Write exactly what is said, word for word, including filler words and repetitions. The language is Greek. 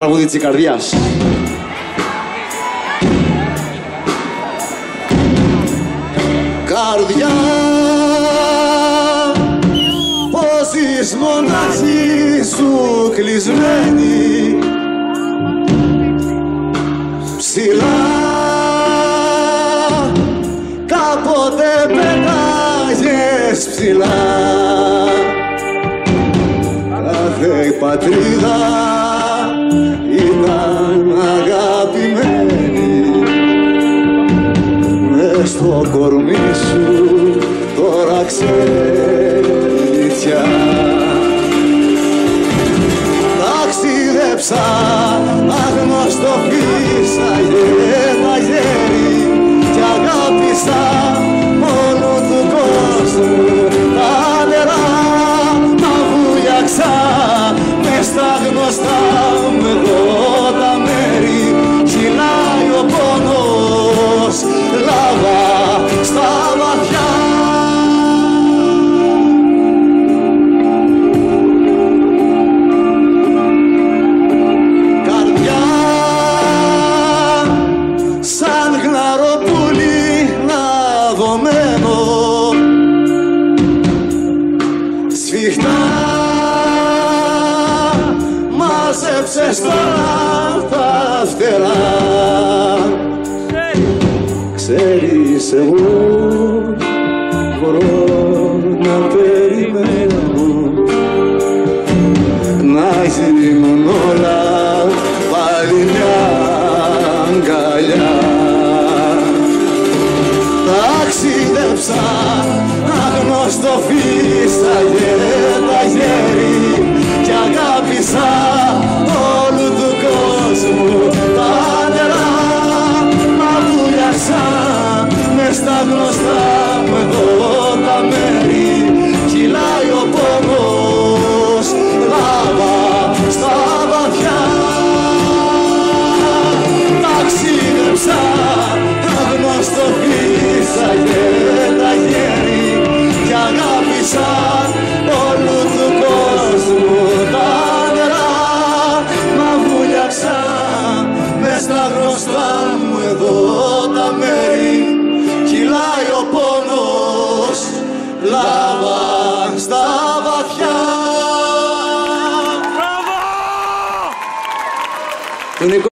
τραγούδι της καρδιάς. Καρδιά, πως είσαι μονάχη σου κλεισμένη ψηλά, κάποτε πέταγες ψηλά, κάθε πατρίδα ήταν αγαπημένη. Μες στο κορμί σου τώρα ξέρει πια. Ταξίδεψα, άγνωστο φύσαγε μαγέρι κι αγάπησα όλου του κόσμου τα νερά, τα βουλιαξα μες στα γνωστά με το. Μαζέψες τώρα τα φτερά, ξέρεις εγώ μπορώ να περιμένω, να γίνουν όλα πάλι μια αγκαλιά. Ταξίδεψα, άγνωστο φύσαγε